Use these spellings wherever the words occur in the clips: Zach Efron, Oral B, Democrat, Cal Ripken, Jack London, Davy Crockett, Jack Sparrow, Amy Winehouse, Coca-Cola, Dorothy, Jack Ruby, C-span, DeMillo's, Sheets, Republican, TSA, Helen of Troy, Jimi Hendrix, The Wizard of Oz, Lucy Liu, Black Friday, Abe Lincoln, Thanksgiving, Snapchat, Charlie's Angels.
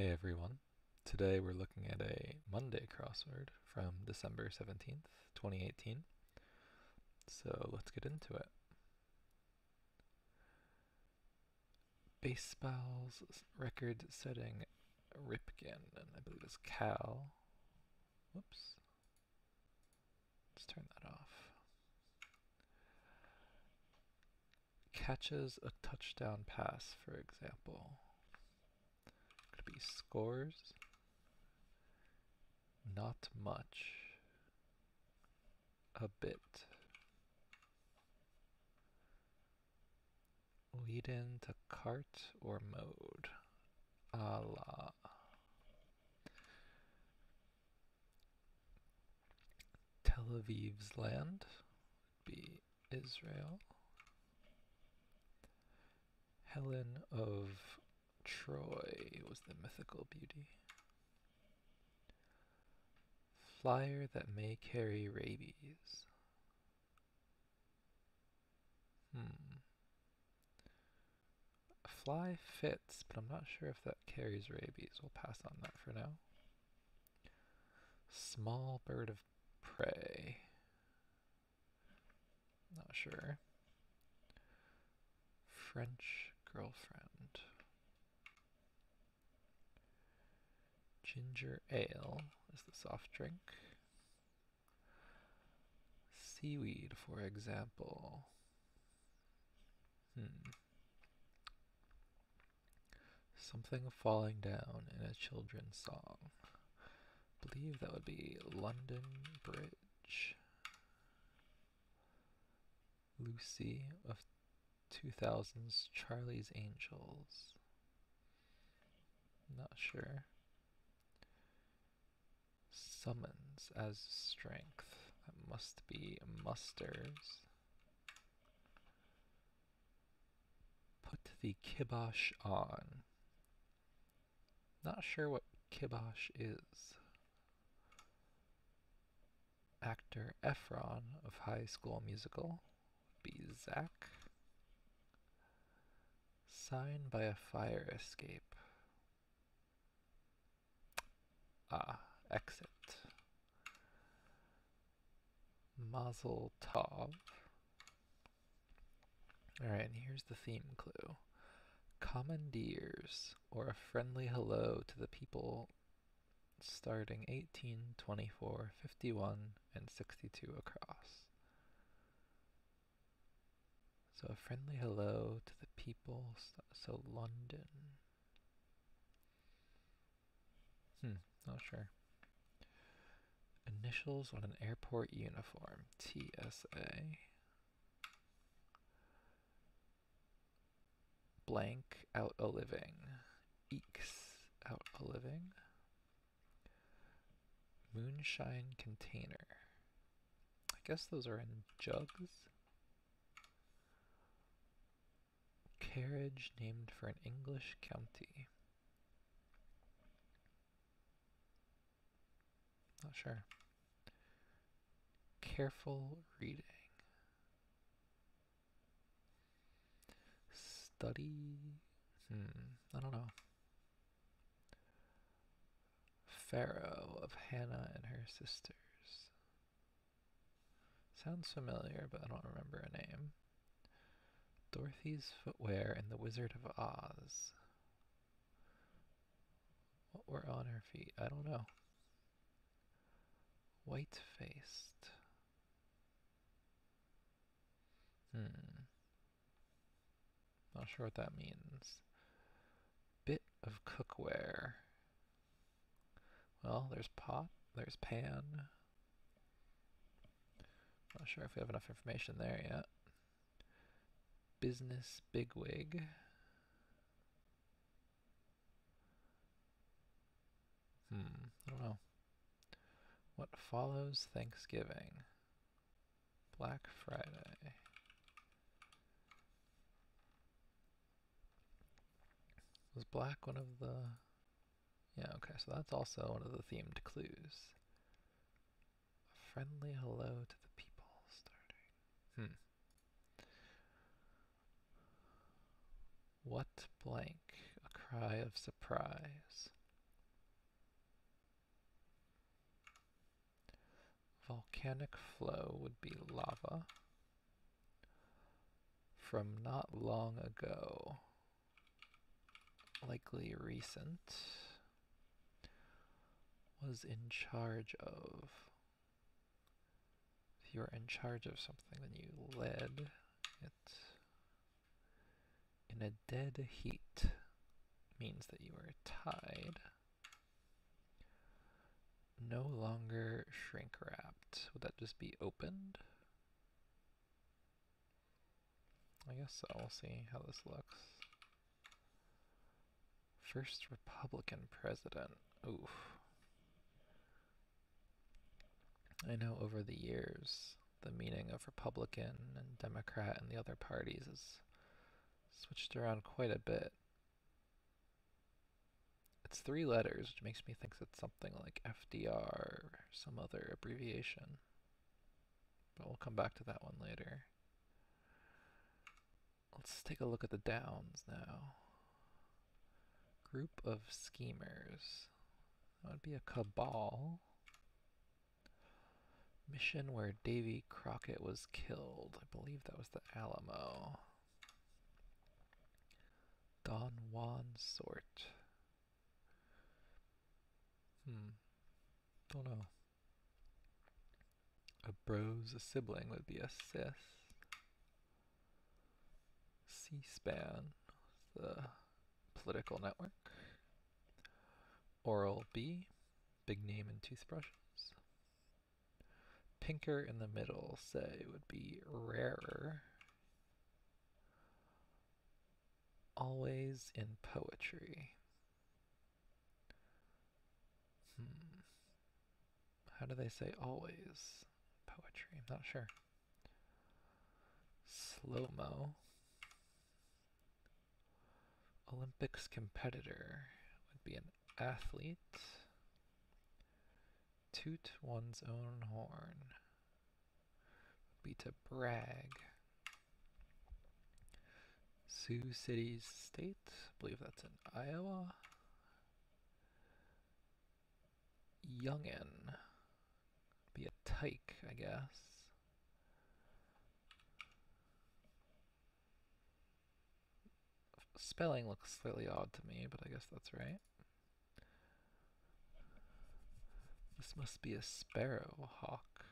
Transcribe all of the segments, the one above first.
Hey everyone, today we're looking at a Monday crossword from December 17th, 2018. So let's get into it. Baseball's record-setting Ripken, and I believe it's Cal. Whoops. Let's turn that off. Catches a touchdown pass, for example. Could be scores. Not much. A bit. Lead in to cart or mode. A la. Tel Aviv's land would be Israel. Helen of Troy was the mythical beauty. Flyer that may carry rabies. A fly fits, but I'm not sure if that carries rabies. We'll pass on that for now. Small bird of prey. Not sure. French girlfriend. Ginger ale is the soft drink. Seaweed, for example. Something falling down in a children's song. I believe that would be London Bridge. Lucy of 2000's Charlie's Angels. Not sure. Summons as strength. That must be musters. Put the kibosh on. Not sure what kibosh is. Actor Efron of High School Musical would be Zach. Sign by a fire escape. Exit. Mazel Tov. Alright, and here's the theme clue. Commandeers, or a friendly hello to the people starting 18, 24, 51, and 62 across. So a friendly hello to the people, so London. Not sure. Initials on an airport uniform, TSA. Blank out a living, eeks out a living. Moonshine container. I guess those are in jugs. Carriage named for an English county. Not sure. Careful reading. Study. I don't know. Pharaoh of Hannah and her sisters. Sounds familiar, but I don't remember a name. Dorothy's footwear in The Wizard of Oz. What were on her feet? I don't know. White-faced. Not sure what that means. Bit of cookware. Well, there's pot, there's pan. Not sure if we have enough information there yet. Business bigwig. I don't know. What follows Thanksgiving? Black Friday. Was black one of the... Yeah, okay, so that's also one of the themed clues. A friendly hello to the people starting. What blank? A cry of surprise. Volcanic flow would be lava from not long ago, likely recent, was in charge of. If you were in charge of something, then you led it. In a dead heat means that you are tied. No longer shrink wrapped. Would that just be opened? I guess so. We'll see how this looks. First Republican president. Oof. I know over the years the meaning of Republican and Democrat and the other parties has switched around quite a bit. It's three letters, which makes me think it's something like FDR or some other abbreviation. But we'll come back to that one later. Let's take a look at the downs now. Group of schemers. That would be a cabal. Mission where Davy Crockett was killed. I believe that was the Alamo. Don Juan sort. Don't know. A bros, a sibling would be a sis. C-span, the political network. Oral B, big name in toothbrushes. Pinker in the middle, say, would be rarer. Always in poetry. How do they say always? Poetry, I'm not sure. Slow-mo. Olympics competitor would be an athlete. Toot one's own horn would be to brag. Sioux City's state, I believe that's in Iowa. Youngin. Be a tyke, I guess. Spelling looks slightly odd to me, but I guess that's right. This must be a sparrow hawk.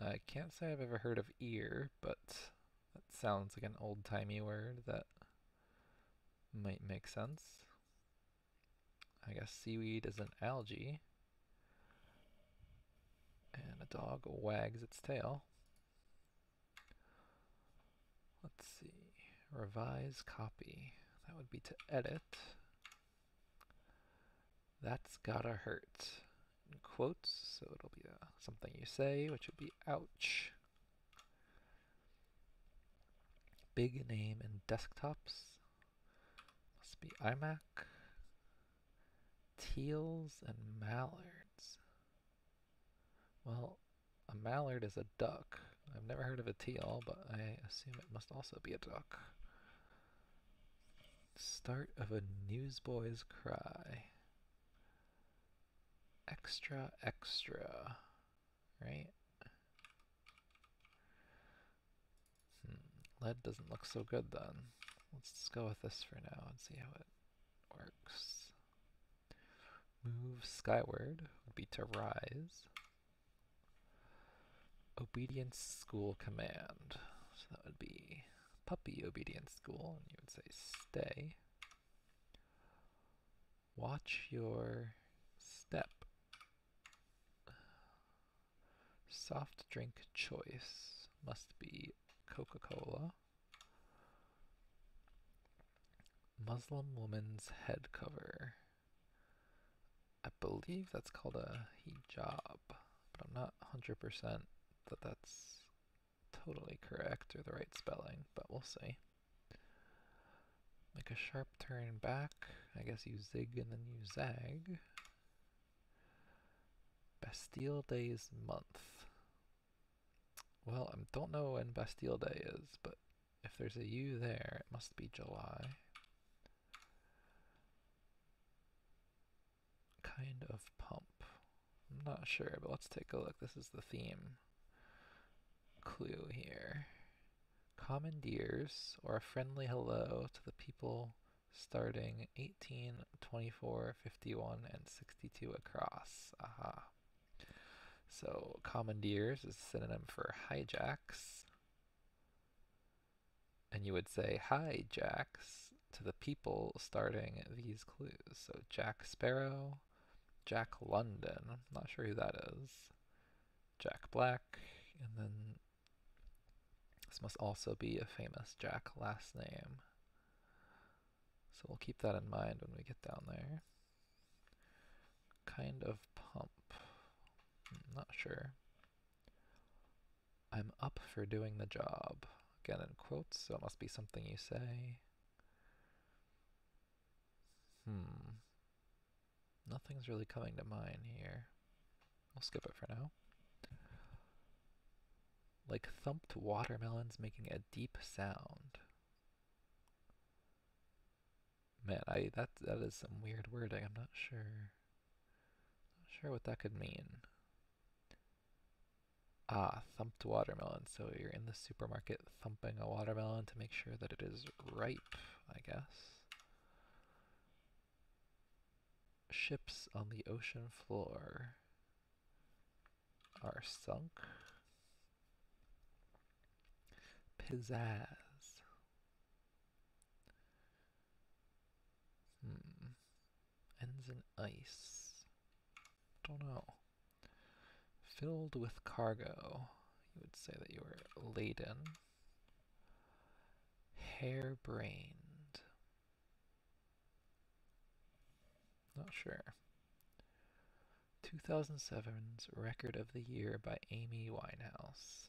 I can't say I've ever heard of ear, but that sounds like an old-timey word that might make sense. I guess seaweed is an algae. And a dog wags its tail. Let's see. Revise copy. That would be to edit. That's gotta hurt. In quotes, so it'll be something you say, which would be ouch. Big name in desktops. Must be iMac. Teals and mallards. Well, a mallard is a duck. I've never heard of a teal, but I assume it must also be a duck. Start of a newsboy's cry. Extra, extra, right? Lead doesn't look so good then. Let's just go with this for now and see how it works. Move skyward would be to rise. Obedience school command. So that would be puppy obedience school, and you would say stay. Watch your step. Soft drink choice must be Coca-Cola. Muslim woman's head cover. I believe that's called a hijab, but I'm not 100% that that's totally correct or the right spelling, but we'll see. Make a sharp turn back. I guess you zig and then you zag. Bastille Day's month. Well, I don't know when Bastille Day is, but if there's a U there, it must be July. Kind of pump. I'm not sure, but let's take a look. This is the theme clue here. Commandeers, or a friendly hello to the people starting 18, 24, 51, and 62 across. Aha. So commandeers is a synonym for hijacks. And you would say hijacks to the people starting these clues. So Jack Sparrow, Jack London, I'm not sure who that is, Jack Black, and then this must also be a famous Jack last name. So we'll keep that in mind when we get down there. Kind of pump. I'm not sure. I'm up for doing the job. Again in quotes, so it must be something you say. Nothing's really coming to mind here. We'll skip it for now. Like thumped watermelons making a deep sound. Man, that is some weird wording. I'm not sure. Not sure what that could mean. Ah, thumped watermelon. So you're in the supermarket thumping a watermelon to make sure that it is ripe, I guess. Ships on the ocean floor are sunk. Pizzazz. Ends in ice. Don't know. Filled with cargo. You would say that you were laden. Harebrained. Not sure. 2007's Record of the Year by Amy Winehouse.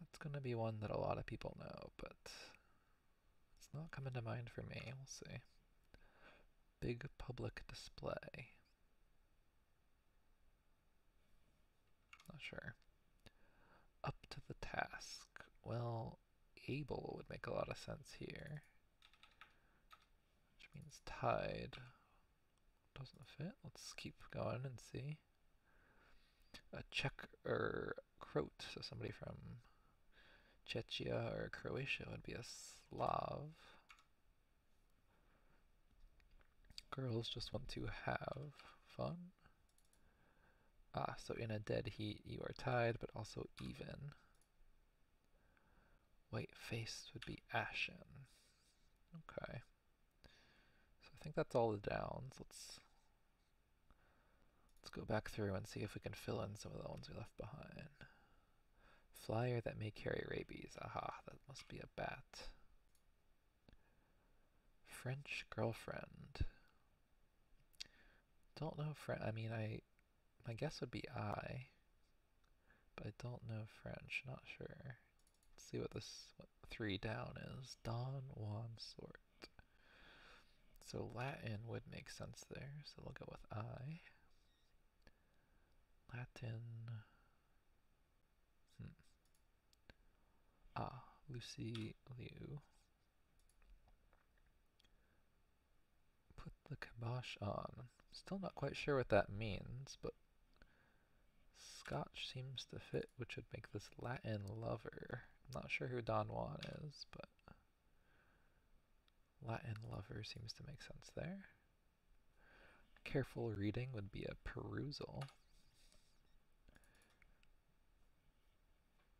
That's going to be one that a lot of people know, but it's not coming to mind for me. We'll see. Big public display. Not sure. Up to the task. Well, able would make a lot of sense here, which means tied. Doesn't fit. Let's keep going and see. A Czech or Croat, so somebody from Chechnya or Croatia would be a Slav. Girls just want to have fun. Ah, so in a dead heat you are tied, but also even. White faced would be ashen. Okay. So I think that's all the downs. Let's go back through and see if we can fill in some of the ones we left behind. Flyer that may carry rabies. Aha, that must be a bat. French girlfriend. Don't know French. I mean, my guess would be I, but I don't know French. Not sure. Let's see what this three down is. Don Juan sort. So Latin would make sense there. So we'll go with I. Latin. Ah, Lucy Liu. Put the kibosh on. Still not quite sure what that means, but Scotch seems to fit, which would make this Latin lover. I'm not sure who Don Juan is, but Latin lover seems to make sense there. Careful reading would be a perusal.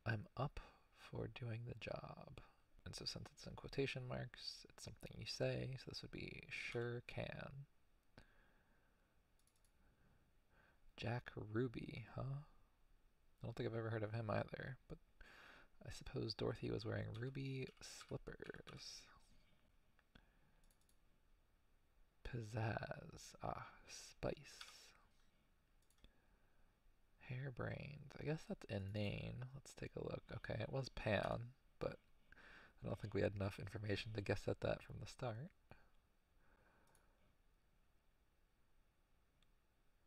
I'm up for doing the job. And so since it's in quotation marks, it's something you say, so this would be sure can. Jack Ruby, huh? I don't think I've ever heard of him either, but I suppose Dorothy was wearing ruby slippers. Pizzazz, ah, spice. Harebrained. I guess that's inane. Let's take a look. Okay, it was pan, but I don't think we had enough information to guess at that from the start.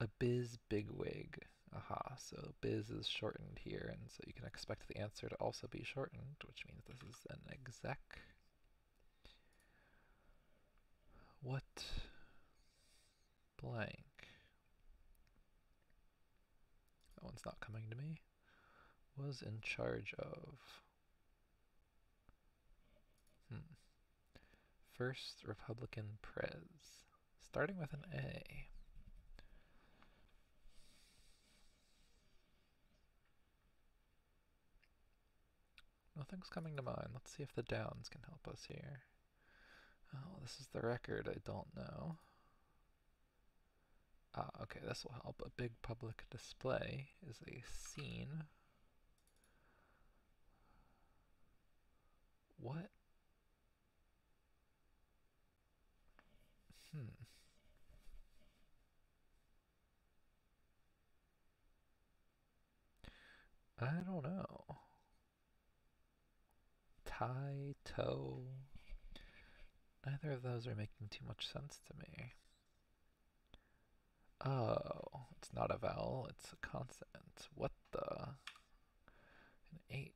A biz bigwig. Aha, so biz is shortened here, and so you can expect the answer to also be shortened, which means this is an exec. What blank? it's not coming to me. Was in charge of. First Republican prez. Starting with an A. Nothing's coming to mind. Let's see if the downs can help us here. Oh, this is the record. I don't know. Ah, okay, this will help. A big public display is a scene. What? I don't know. Tie, toe. Neither of those are making too much sense to me. Oh, it's not a vowel, it's a consonant. What the? An H.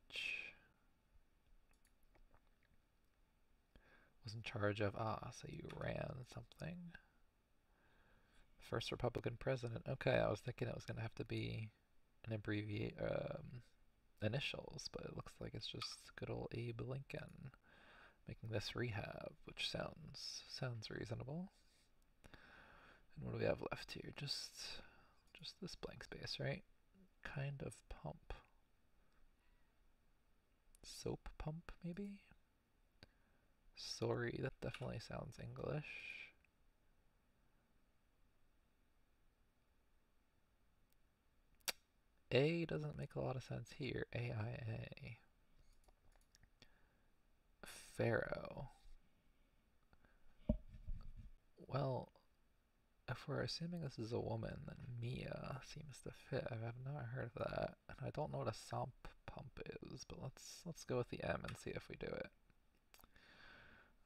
Was in charge of, ah, so you ran something. First Republican president. Okay, I was thinking it was going to have to be an initials, but it looks like it's just good old Abe Lincoln making this rehab, which sounds reasonable. And what do we have left here? Just this blank space, right? Kind of pump. Soap pump, maybe? Sorry, that definitely sounds English. A doesn't make a lot of sense here. AIA. Pharaoh. Well, if we're assuming this is a woman, then Mia seems to fit. I have not heard of that, and I don't know what a sump pump is, but let's go with the M and see if we do it.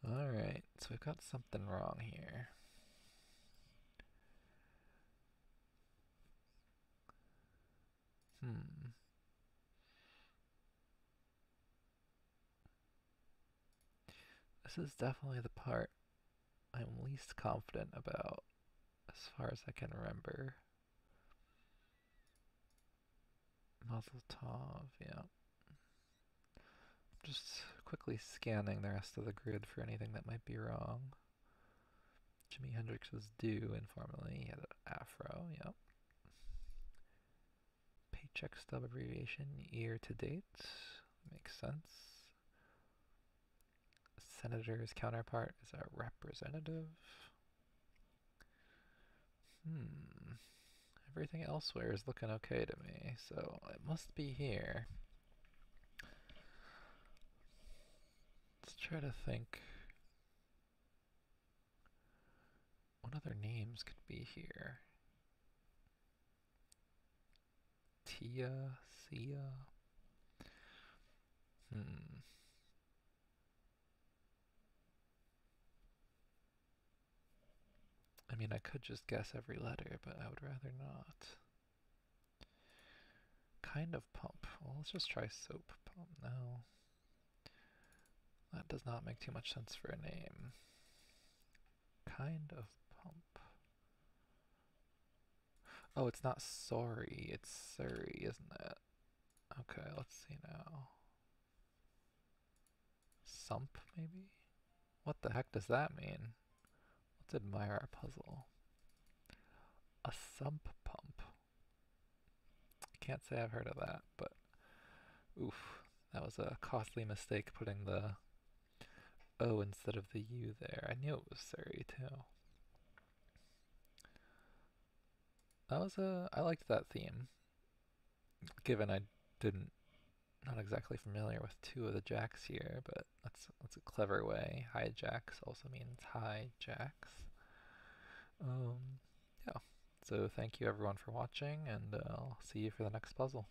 Alright, so we've got something wrong here. This is definitely the part I'm least confident about, as far as I can remember. Mazel tov, yeah. Just quickly scanning the rest of the grid for anything that might be wrong. Jimi Hendrix was due informally, he had an afro, yep. Paycheck stub abbreviation, year to date, makes sense. Senator's counterpart is a representative. Everything elsewhere is looking okay to me, so it must be here. Let's try to think. What other names could be here? Tia, Sia. I mean, I could just guess every letter, but I would rather not. Kind of pump. Well, let's just try soap pump now. That does not make too much sense for a name. Kind of pump. Oh, it's not sorry, it's Surrey, isn't it? Okay, let's see now. Sump, maybe? What the heck does that mean? Let's admire our puzzle. A sump pump. I can't say I've heard of that, but oof, that was a costly mistake putting the O instead of the U there. I knew it was Surrey too. That was a, I liked that theme, given I didn't, not exactly familiar with two of the Jacks here, but that's a clever way. Hijacks also means hijacks. Yeah, so thank you everyone for watching, and I'll see you for the next puzzle.